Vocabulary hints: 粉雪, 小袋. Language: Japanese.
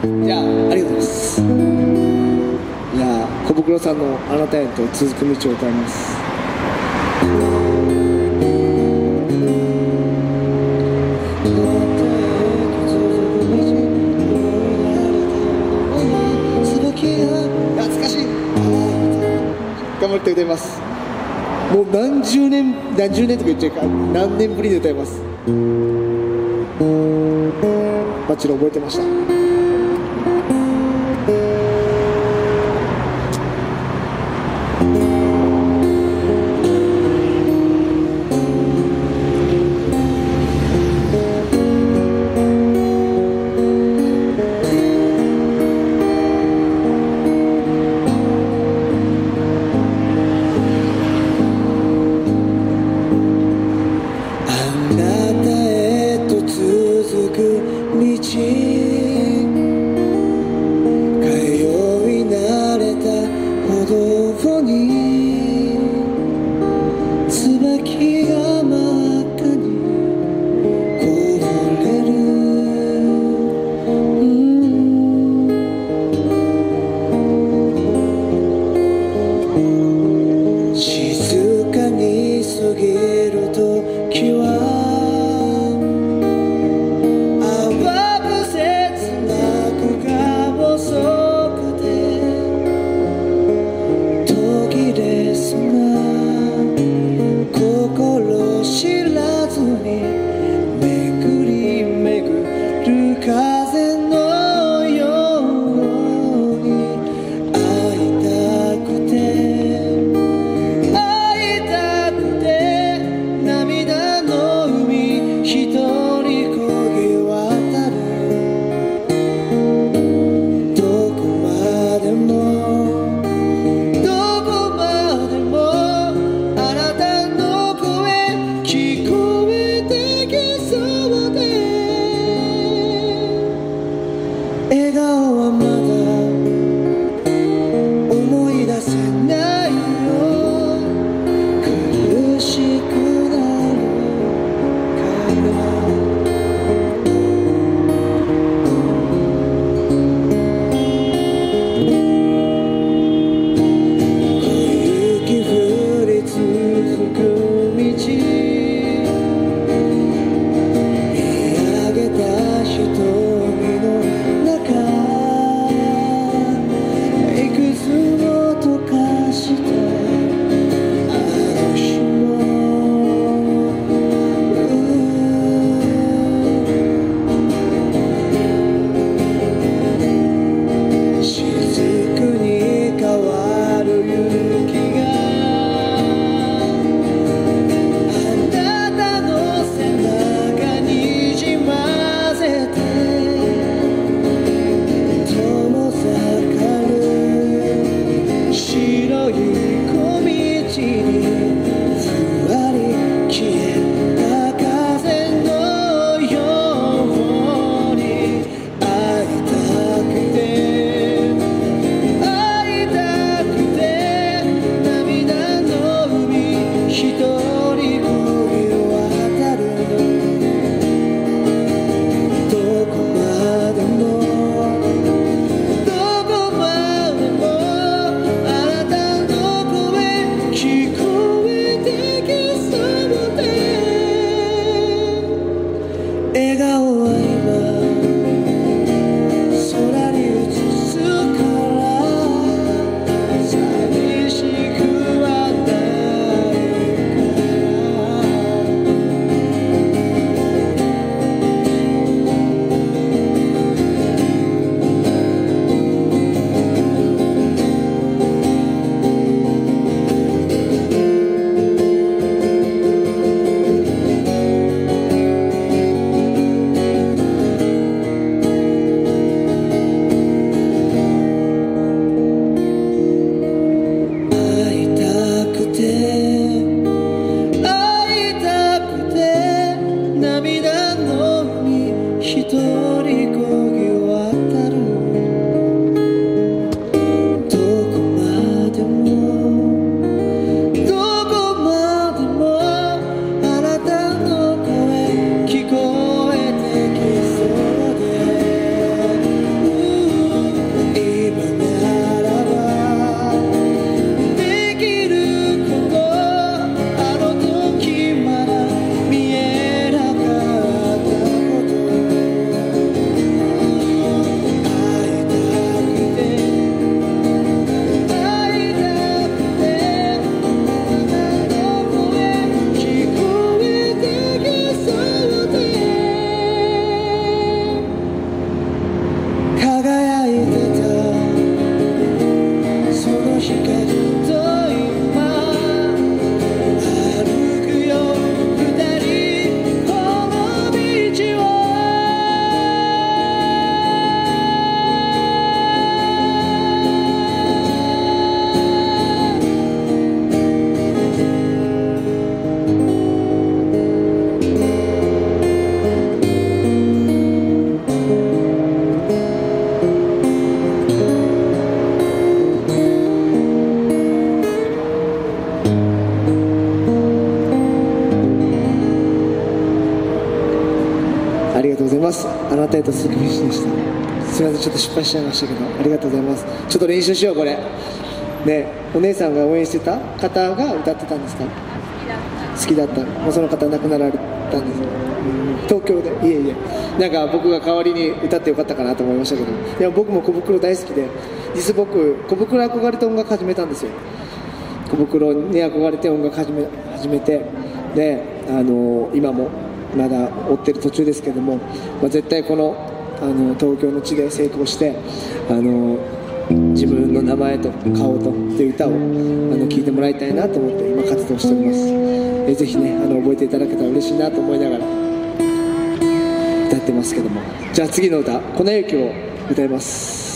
じゃあありがとうございます。じゃあ小袋さんのあなたへと続く道を歌います。懐かしい。頑張って歌います。もう何十年とか言っちゃうから何年ぶりで歌います。バッチリ覚えてました。「ありがとうございます。あなたへと続くフィッシュでした。すいません、ちょっと失敗しちゃいましたけど、ありがとうございます。ちょっと練習しよう。これね、お姉さんが応援してた方が歌ってたんですか？好きだった。もうその方亡くなられたんです。東京で、いえいえ、なんか僕が代わりに歌ってよかったかなと思いましたけど、いや僕も小袋大好きで、実は僕小袋憧れて音楽始めたんですよ。小袋に憧れて音楽始めてで、今もまだ追ってる途中ですけども、まあ、絶対この、東京の地で成功して、自分の名前と顔とっていう歌を聴いてもらいたいなと思って今活動しております。ぜひね、覚えていただけたら嬉しいなと思いながら歌ってますけども、じゃあ次の歌「粉雪」を歌います。